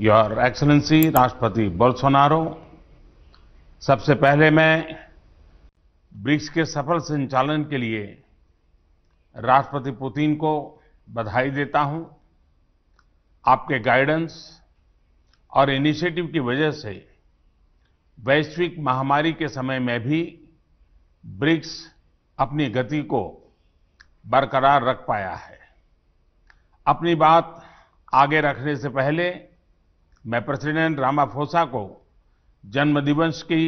Your excellency राष्ट्रपति Bolsonaro, सबसे पहले मैं ब्रिक्स के सफल संचालन के लिए राष्ट्रपति पुतिन को बधाई देता हूं। आपके गाइडेंस और इनिशिएटिव की वजह से वैश्विक महामारी के समय में भी ब्रिक्स अपनी गति को बरकरार रख पाया है। अपनी बात आगे रखने से पहले मैं प्रेसिडेंट रामा फोसा को जन्मदिवस की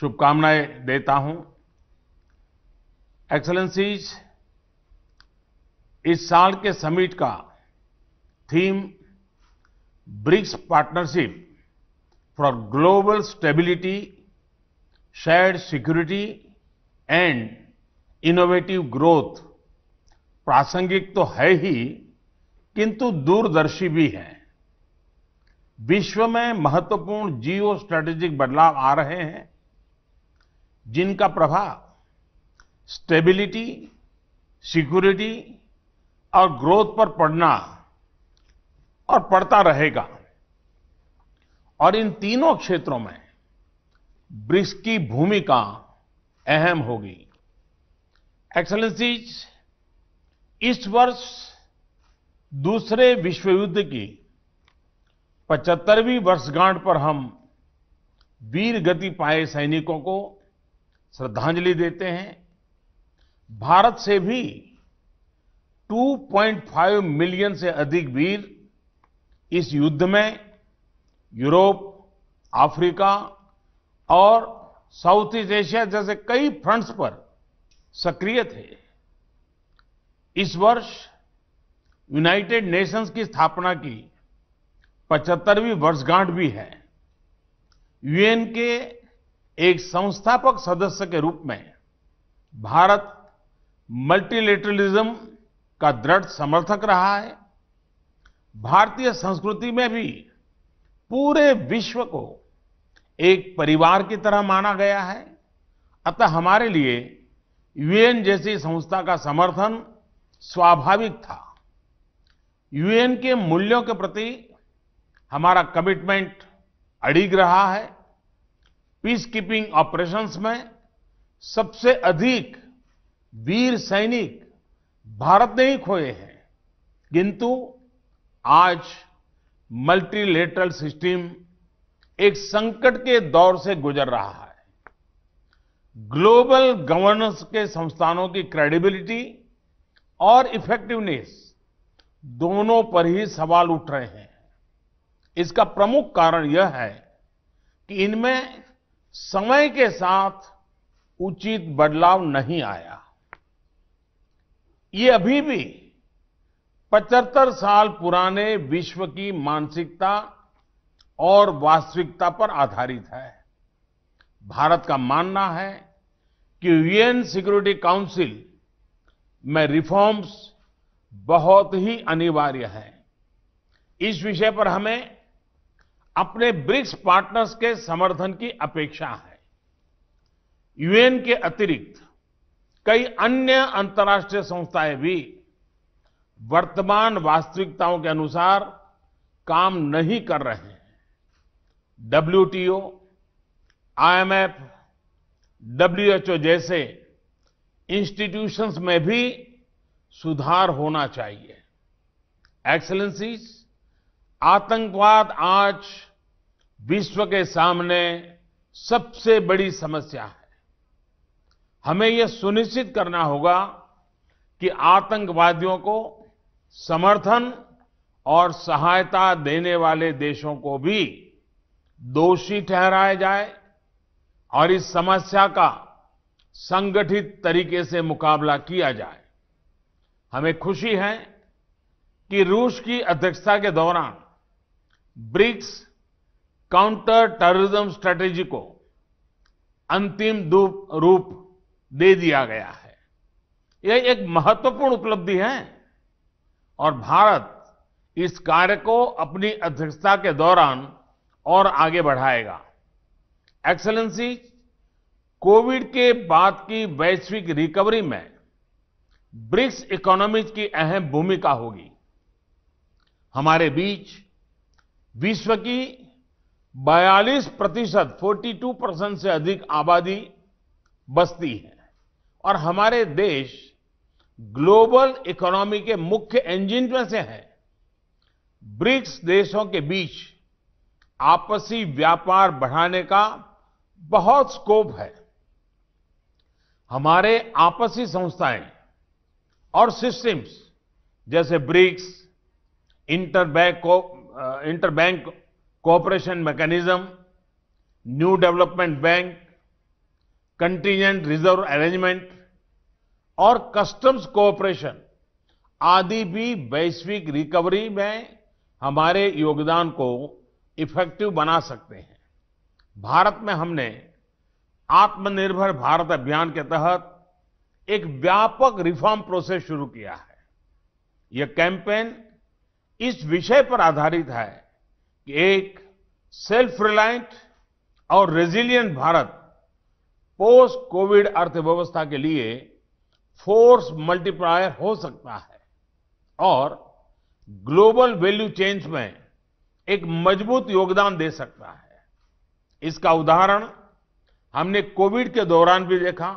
शुभकामनाएं देता हूं। एक्सेलेंसीज, इस साल के समिट का theme BRICS partnership for global stability, shared security and innovative growth प्रासंगिक तो है ही, किंतु दूरदर्शी भी है। विश्व में महत्वपूर्ण जियो स्ट्रैटेजिक बदलाव आ रहे हैं, जिनका प्रभाव स्टेबिलिटी, सिक्योरिटी और ग्रोथ पर पड़ता रहेगा। और इन तीनों क्षेत्रों में ब्रिक्स की भूमिका अहम होगी। एक्सेलेंसीज, इस वर्ष दूसरे विश्व युद्ध की 75वीं वर्षगांठ पर हम वीर गति पाए सैनिकों को श्रद्धांजलि देते हैं। भारत से भी 2.5 मिलियन से अधिक वीर इस युद्ध में यूरोप, अफ्रीका और साउथ ईस्ट एशिया जैसे कई फ्रंट्स पर सक्रिय थे। इस वर्ष यूनाइटेड नेशंस की स्थापना की 75वीं वर्षगांठ भी है। यूएन के एक संस्थापक सदस्य के रूप में भारत मल्टीलेटरलिज्म का दृढ़ समर्थक रहा है। भारतीय संस्कृति में भी पूरे विश्व को एक परिवार की तरह माना गया है। अतः हमारे लिए यूएन जैसी संस्था का समर्थन स्वाभाविक था। यूएन के मूल्यों के प्रति हमारा कमिटमेंट अडिग रहा है। पीस कीपिंग ऑपरेशंस में सबसे अधिक वीर सैनिक भारत ने ही खोए हैं, किंतु आज मल्टीलेटरल सिस्टम एक संकट के दौर से गुजर रहा है। ग्लोबल गवर्नेंस के संस्थानों की क्रेडिबिलिटी और इफेक्टिवनेस दोनों पर ही सवाल उठ रहे हैं। इसका प्रमुख कारण यह है कि इनमें समय के साथ उचित बदलाव नहीं आया। ये अभी भी 75 साल पुराने विश्व की मानसिकता और वास्तविकता पर आधारित है। भारत का मानना है कि यूएन सिक्योरिटी काउंसिल में रिफॉर्म्स बहुत ही अनिवार्य है। इस विषय पर हमें अपने ब्रिक्स पार्टनर्स के समर्थन की अपेक्षा है। यूएन के अतिरिक्त कई अन्य अंतर्राष्ट्रीय संस्थाएं भी वर्तमान वास्तविकताओं के अनुसार काम नहीं कर रहे हैं। WTO, IMF, WHO जैसे इंस्टीट्यूशंस में भी सुधार होना चाहिए। एक्सेलेंसीज, आतंकवाद आज विश्व के सामने सबसे बड़ी समस्या है। हमें यह सुनिश्चित करना होगा कि आतंकवादियों को समर्थन और सहायता देने वाले देशों को भी दोषी ठहराया जाए और इस समस्या का संगठित तरीके से मुकाबला किया जाए। हमें खुशी है कि रूस की अध्यक्षता के दौरान ब्रिक्स काउंटर टेररिज्म स्ट्रेटेजी को अंतिम रूप दे दिया गया है। यह एक महत्वपूर्ण उपलब्धि है और भारत इस कार्य को अपनी अध्यक्षता के दौरान और आगे बढ़ाएगा। एक्सेलेंसी, कोविड के बाद की वैश्विक रिकवरी में ब्रिक्स इकोनॉमीज की अहम भूमिका होगी। हमारे बीच विश्व की 42% 42% से अधिक आबादी बसती है और हमारे देश ग्लोबल इकोनॉमी के मुख्य इंजन में से है। ब्रिक्स देशों के बीच आपसी व्यापार बढ़ाने का बहुत स्कोप है। हमारे आपसी संस्थाएं और सिस्टम्स जैसे BRICS, interbank cooperation mechanism, new development bank, contingent reserve arrangement और कस्टम्स कोऑपरेशन आदि भी वैश्विक रिकवरी में हमारे योगदान को इफेक्टिव बना सकते हैं। भारत में हमने आत्मनिर्भर भारत अभियान के तहत एक व्यापक रिफॉर्म प्रोसेस शुरू किया है। यह कैंपेन इस विषय पर आधारित है कि एक सेल्फ रिलायंट और रेजिलिएंट भारत पोस्ट कोविड अर्थव्यवस्था के लिए फोर्स मल्टीप्लायर हो सकता है और ग्लोबल वैल्यू चेन्स में एक मजबूत योगदान दे सकता है। इसका उदाहरण हमने कोविड के दौरान भी देखा,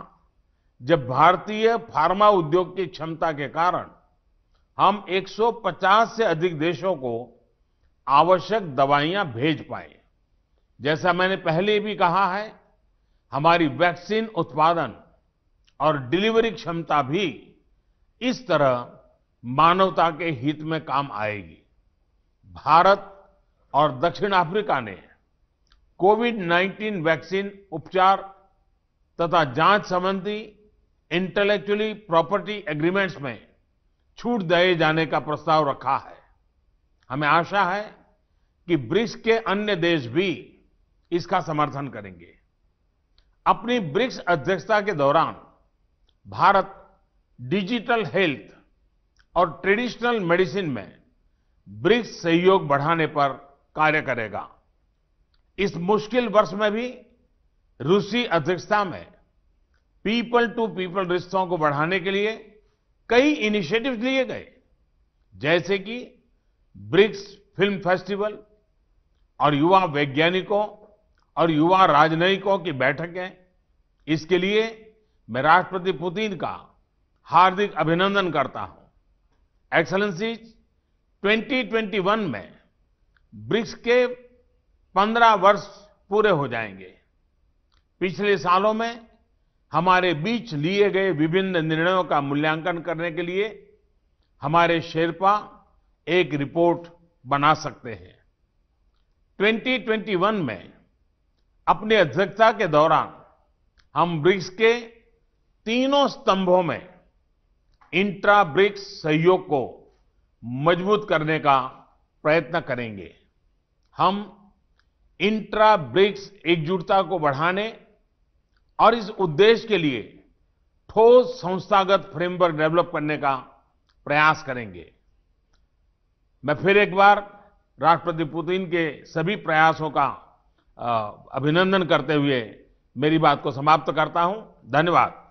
जब भारतीय फार्मा उद्योग की क्षमता के कारण हम 150 से अधिक देशों को आवश्यक दवाइयां भेज पाए। जैसा मैंने पहले भी कहा है, हमारी वैक्सीन उत्पादन और डिलीवरी क्षमता भी इस तरह मानवता के हित में काम आएगी। भारत और दक्षिण अफ्रीका ने कोविड-19 वैक्सीन उपचार तथा जांच संबंधी इंटेलेक्चुअली प्रॉपर्टी एग्रीमेंट्स में छूट दिए जाने का प्रस्ताव रखा है। हमें आशा है कि ब्रिक्स के अन्य देश भी इसका समर्थन करेंगे। अपनी ब्रिक्स अध्यक्षता के दौरान भारत डिजिटल हेल्थ और ट्रेडिशनल मेडिसिन में ब्रिक्स सहयोग बढ़ाने पर कार्य करेगा। इस मुश्किल वर्ष में भी रूसी अध्यक्षता में पीपल टू पीपल रिश्तों को बढ़ाने के लिए कई इनिशिएटिव्स लिए गए, जैसे कि ब्रिक्स फिल्म फेस्टिवल और युवा वैज्ञानिकों और युवा राजनयिकों की बैठकें। इसके लिए मैं राष्ट्रपति पुतिन का हार्दिक अभिनंदन करता हूं। एक्सेलेंसीज, 2021 में ब्रिक्स के 15 वर्ष पूरे हो जाएंगे। पिछले सालों में हमारे बीच लिए गए विभिन्न निर्णयों का मूल्यांकन करने के लिए हमारे शेरपा एक रिपोर्ट बना सकते हैं। 2021 में अपनी अध्यक्षता के दौरान हम ब्रिक्स के तीनों स्तंभों में इंट्रा ब्रिक्स सहयोग को मजबूत करने का प्रयत्न करेंगे। हम इंट्रा ब्रिक्स एकजुटता को बढ़ाने और इस उद्देश्य के लिए ठोस संस्थागत फ्रेमवर्क डेवलप करने का प्रयास करेंगे। मैं फिर एक बार राष्ट्रपति पुतिन के सभी प्रयासों का अभिनंदन करते हुए मेरी बात को समाप्त करता हूं। धन्यवाद।